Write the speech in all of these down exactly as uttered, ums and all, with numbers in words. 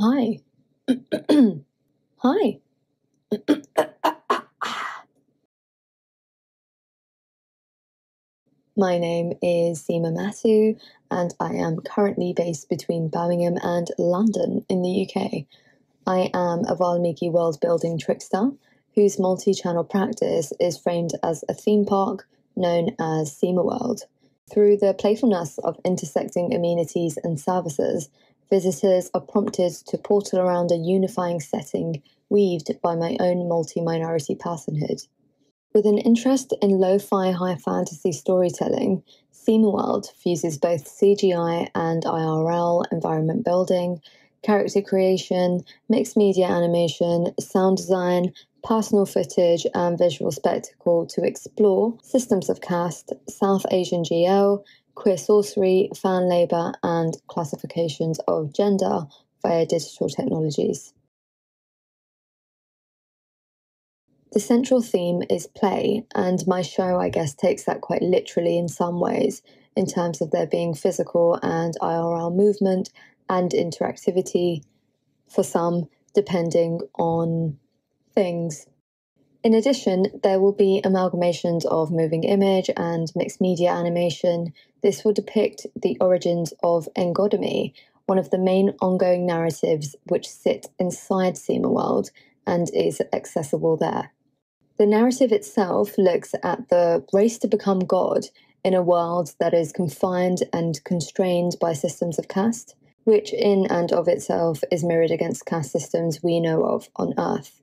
Hi. Hi. My name is Seema Mattu and I am currently based between Birmingham and London in the U K. I am a Valmiki world building trickster whose multi-channel practice is framed as a theme park known as Seema World. Through the playfulness of intersecting amenities and services, visitors are prompted to portal around a unifying setting weaved by my own multi-minority personhood. With an interest in lo-fi high fantasy storytelling, Seema World fuses both C G I and I R L environment building, character creation, mixed media animation, sound design, personal footage and visual spectacle to explore systems of caste, South Asian G L, queer sorcery, fan labour and classifications of gender via digital technologies. The central theme is play, and my show, I guess, takes that quite literally in some ways, in terms of there being physical and I R L movement and interactivity, for some, depending on things. In addition, there will be amalgamations of moving image and mixed media animation. This will depict the origins of Engodamy, one of the main ongoing narratives which sit inside Seema World and is accessible there. The narrative itself looks at the race to become God in a world that is confined and constrained by systems of caste, which in and of itself is mirrored against caste systems we know of on Earth.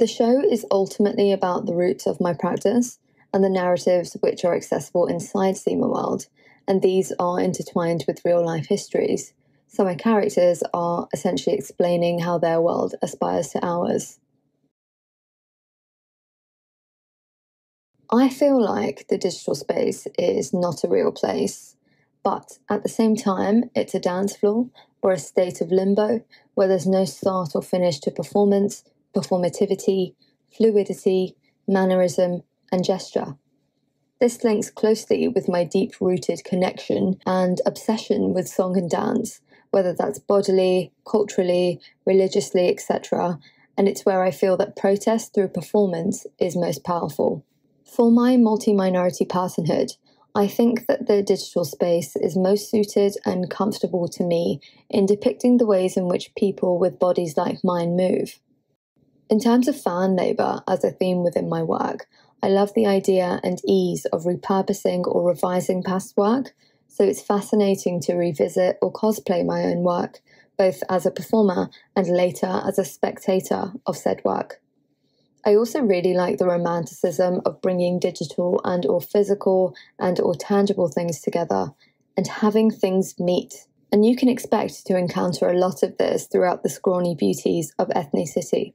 The show is ultimately about the roots of my practice and the narratives which are accessible inside Seema World, and these are intertwined with real-life histories, so my characters are essentially explaining how their world aspires to ours. I feel like the digital space is not a real place, but at the same time, it's a dance floor or a state of limbo where there's no start or finish to performance, performativity, fluidity, mannerism, and gesture. This links closely with my deep-rooted connection and obsession with song and dance, whether that's bodily, culturally, religiously, et cetera, and it's where I feel that protest through performance is most powerful. For my multi-minority personhood, I think that the digital space is most suited and comfortable to me in depicting the ways in which people with bodies like mine move. In terms of fan labour as a theme within my work, I love the idea and ease of repurposing or revising past work, so it's fascinating to revisit or cosplay my own work, both as a performer and later as a spectator of said work. I also really like the romanticism of bringing digital and or physical and or tangible things together and having things meet. And you can expect to encounter a lot of this throughout the scrawny beauties of Ethni City.